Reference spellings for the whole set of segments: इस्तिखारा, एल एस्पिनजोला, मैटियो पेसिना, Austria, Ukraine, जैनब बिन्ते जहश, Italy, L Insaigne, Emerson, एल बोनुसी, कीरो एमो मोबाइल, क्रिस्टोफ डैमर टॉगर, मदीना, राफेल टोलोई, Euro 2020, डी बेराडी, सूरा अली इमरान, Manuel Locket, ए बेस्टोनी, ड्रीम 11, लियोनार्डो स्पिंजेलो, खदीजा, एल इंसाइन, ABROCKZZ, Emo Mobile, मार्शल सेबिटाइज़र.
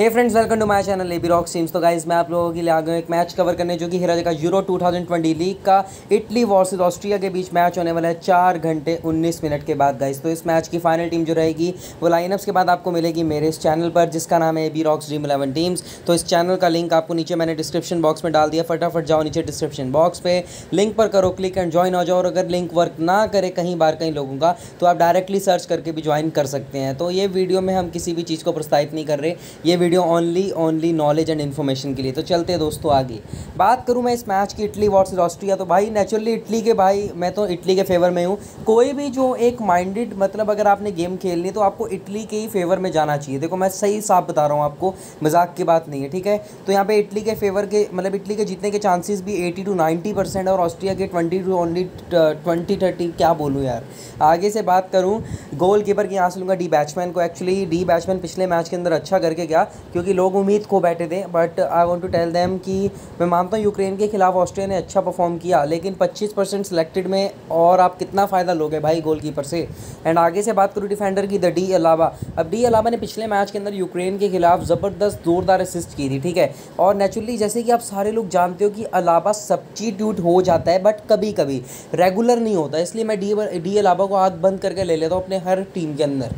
Hey friends, welcome to my channel AB rocks teams. तो guys, मैं आप लोगों के लिए आ गया हूं एक मैच कवर करने जो कि हेरा जगह यूरो 2020 लीग का इटली वर्सेस ऑस्ट्रिया के बीच मैच होने वाला है 4 घंटे 19 मिनट के बाद गाइस। तो इस मैच की फाइनल टीम जो रहेगी वो लाइनअप्स के बाद आपको मिलेगी मेरे इस चैनल पर जिसका नाम है एबी रॉक्स ड्रीम 11 टीम्स। तो इस चैनल का लिंक आपको नीचे मैंने डिस्क्रिप्शन बॉक्स में डाल दिया, फटाफट जाओ नीचे डिस्क्रिप्शन बॉक्स पे, लिंक पर करो क्लिक एंड ज्वाइन हो जाओ। और अगर लिंक वर्क ना करे कहीं बार कहीं लोगों का तो आप डायरेक्टली सर्च करके भी ज्वाइन कर सकते हैं। तो ये वीडियो में हम किसी भी चीज़ को प्रोत्साहित नहीं कर रहे, ये video only knowledge and information के लिए। तो चलते हैं दोस्तों आगे। बात करूं मैं इस मैच की इटली वर्सेस ऑस्ट्रिया, तो भाई नेचुरली इटली के, भाई मैं तो इटली के फेवर में हूं। कोई भी जो एक माइंडेड, मतलब अगर आपने गेम खेलनी है तो आपको इटली के ही फेवर में जाना चाहिए। देखो मैं सही साफ बता रहा हूँ आपको, मजाक की बात नहीं है, ठीक है। तो यहाँ पर इटली के फेवर के, मतलब इटली के जीतने के चांसेस भी 80 to 90% और ऑस्ट्रिया के 20 to 30, क्या बोलूँ यार। आगे से बात करूँ गोल कीपर की, यहाँ से लूँगा डी बैट्समैन को। एक्चुअली डी बैट्समैन पिछले मैच के अंदर अच्छा करके गया क्योंकि लोग उम्मीद खो बैठे थे। But I want to tell them कि मैं मानता हूँ यूक्रेन के खिलाफ ऑस्ट्रिया ने अच्छा परफॉर्म किया, लेकिन 25% सिलेक्टेड में और आप कितना फ़ायदा लोगे भाई गोलकीपर से। एंड आगे से बात करूँ डिफेंडर की, द डी अलावा। अब डी अलावा ने पिछले मैच के अंदर यूक्रेन के खिलाफ ज़बरदस्त जोरदार असिस्ट की थी, ठीक है। और नेचुरली जैसे कि आप सारे लोग जानते हो कि अलावा सब्स्टिट्यूट हो जाता है बट कभी कभी, रेगुलर नहीं होता, इसलिए मैं डी अलावा को आँख बंद करके ले लेता हूँ अपने हर टीम के अंदर।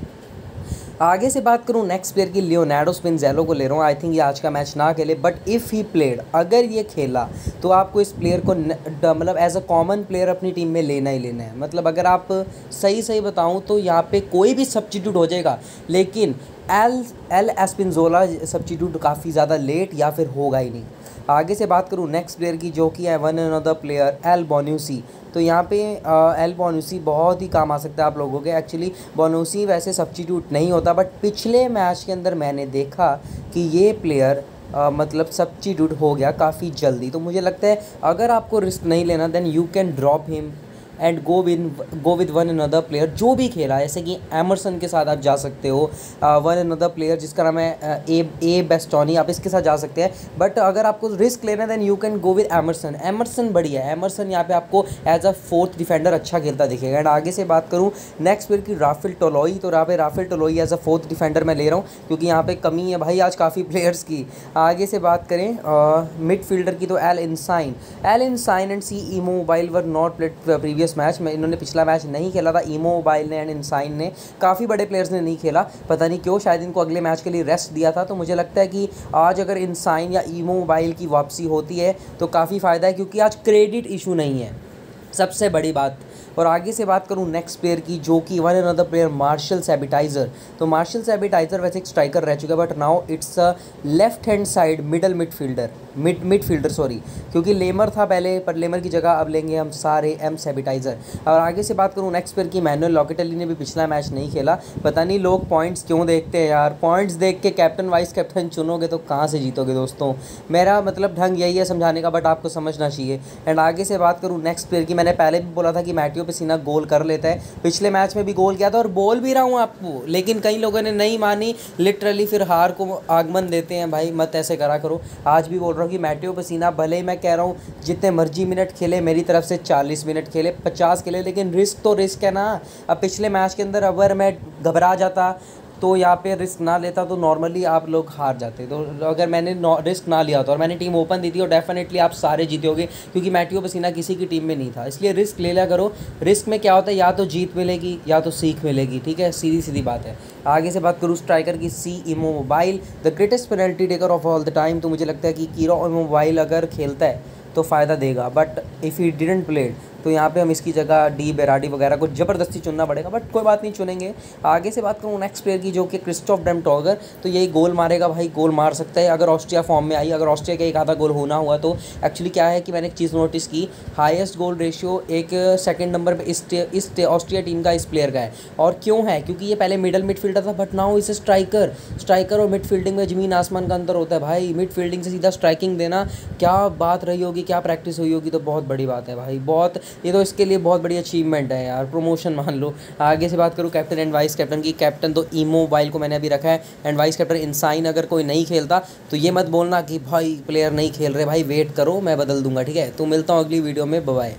आगे से बात करूं नेक्स्ट प्लेयर की, लियोनार्डो स्पिंजेलो को ले रहा हूं। आई थिंक ये आज का मैच ना खेले, बट इफ़ ही प्लेड, अगर ये खेला तो आपको इस प्लेयर को मतलब एज अ कॉमन प्लेयर अपनी टीम में लेना ही लेना है। मतलब अगर आप सही बताऊं तो यहाँ पे कोई भी सब्स्टिट्यूट हो जाएगा, लेकिन एल एस्पिनजोला सब्स्टिट्यूट काफ़ी ज़्यादा लेट या फिर होगा ही नहीं। आगे से बात करूं नेक्स्ट प्लेयर की जो कि है one another player, एल बोनुसी। तो यहाँ पे एल बोनुसी बहुत ही काम आ सकता है आप लोगों के। एक्चुअली बोनुसी वैसे सब्स्टिट्यूट नहीं होता, बट पिछले मैच के अंदर मैंने देखा कि ये प्लेयर मतलब सब्स्टिट्यूट हो गया काफ़ी जल्दी। तो मुझे लगता है अगर आपको रिस्क नहीं लेना then you can drop him and go with one another player जो भी खेला, जैसे कि एमरसन के साथ आप जा सकते हो, वन अनदर प्लेयर जिसका नाम है ए बेस्टोनी, आप इसके साथ जा सकते हैं। बट अगर आपको रिस्क लेना है then you can go with Emerson बढ़िया है। एमरसन यहाँ पे आपको एज अ फोर्थ डिफेंडर अच्छा खेलता दिखेगा। एंड आगे से बात करूँ नेक्स्ट प्लेयर की, राफेल टोलोई। तो यहाँ पे राफेल टोलोई as a fourth defender मैं ले रहा हूँ क्योंकि यहाँ पर कमी है भाई आज काफ़ी प्लेयर्स की। आगे से बात करें मिड फील्डर की, तो एल इंसाइन and C Immobile were not played previous match में, इन्होंने पिछला मैच नहीं खेला था। ईमो मोबाइल ने एंड इंसाइन ने, काफ़ी बड़े प्लेयर्स ने नहीं खेला, पता नहीं क्यों, शायद इनको अगले मैच के लिए रेस्ट दिया था। तो मुझे लगता है कि आज अगर इंसाइन या ईमो मोबाइल की वापसी होती है तो काफ़ी फ़ायदा है क्योंकि आज क्रेडिट इशू नहीं है, सबसे बड़ी बात। और आगे से बात करूं नेक्स्ट प्लेयर की जो कि one another player, मार्शल सेबिटाइज़र। तो मार्शल सेबिटाइज़र वैसे एक स्ट्राइकर रह चुका है, but now it's a left hand side midfielder, क्योंकि लेमर था पहले, पर लेमर की जगह अब लेंगे हम सारे एम सेबिटाइज़र। और आगे से बात करूं नेक्स्ट प्लेयर की, मैनुअल लॉकेट। ने भी पिछला मैच नहीं खेला, पता नहीं लोग पॉइंट्स क्यों देखते हैं यार। पॉइंट्स देख के कैप्टन वाइस कैप्टन चुनोगे तो कहाँ से जीतोगे दोस्तों, मेरा मतलब ढंग यही है समझाने का, बट आपको समझना चाहिए। एंड आगे से बात करूँ नेक्स्ट प्लेयर की, मैंने पहले भी बोला था कि मैटियो पेसिना गोल कर लेता है, पिछले मैच में भी गोल किया था और बोल भी रहा हूँ आपको, लेकिन कई लोगों ने नहीं मानी, लिटरली फिर हार को आगमन देते हैं। भाई मत ऐसे करा करो। आज भी बोल रहा हूँ कि मैटियो पेसिना, भले ही मैं कह रहा हूँ जितने मर्जी मिनट खेले, मेरी तरफ से 40 मिनट खेले, 50 खेले, लेकिन रिस्क तो रिस्क है ना। अब पिछले मैच के अंदर अगर मैं घबरा जाता तो यहाँ पे रिस्क ना लेता तो नॉर्मली आप लोग हार जाते। तो अगर मैंने रिस्क ना लिया होता और मैंने टीम ओपन दी थी और डेफिनेटली आप सारे जीते होगे क्योंकि मैटियो पेसिना किसी की टीम में नहीं था। इसलिए रिस्क ले लिया करो, रिस्क में क्या होता है या तो जीत मिलेगी या तो सीख मिलेगी, ठीक है, सीधी बात है। आगे से बात करूँ स्ट्राइकर की, C Immobile, the greatest penalty taker of all the time. तो मुझे लगता है कि कीरो एमो मोबाइल अगर खेलता है तो फ़ायदा देगा, but if he didn't played तो यहाँ पे हम इसकी जगह डी बेराडी वगैरह को ज़बरदस्ती चुनना पड़ेगा, बट कोई बात नहीं, चुनेंगे। आगे से बात करूँ नेक्स्ट प्लेयर की जो कि क्रिस्टोफ डैमर टॉगर। तो यही गोल मारेगा भाई, गोल मार सकता है अगर ऑस्ट्रिया फॉर्म में आई, अगर ऑस्ट्रिया का एक आधा गोल होना हुआ तो। एक्चुअली क्या है कि मैंने एक चीज़ नोटिस की, हाईएस्ट गोल रेशियो एक सेकेंड नंबर पर इस ऑस्ट्रिया टीम का इस प्लेयर का है। और क्यों है, क्योंकि ये पहले मिडल मिडफील्डर था बट नाउ इसे स्ट्राइकर और मिडफील्डिंग में ज़मीन आसमान का अंतर होता है भाई। मिडफील्डिंग से सीधा स्ट्राइकिंग देना, क्या बात रही होगी, क्या प्रैक्टिस हुई होगी, तो बहुत बड़ी बात है भाई, बहुत, ये तो इसके लिए बहुत बड़ी अचीवमेंट है यार, प्रमोशन मान लो। आगे से बात करूँ कैप्टन एंड वाइस कैप्टन की, कैप्टन तो ईमो मोबाइल को मैंने अभी रखा है एंड वाइस कैप्टन इंसाइन। अगर कोई नहीं खेलता तो ये मत बोलना कि भाई प्लेयर नहीं खेल रहे, भाई वेट करो मैं बदल दूंगा, ठीक है। तो मिलता हूँ अगली वीडियो में, बाय।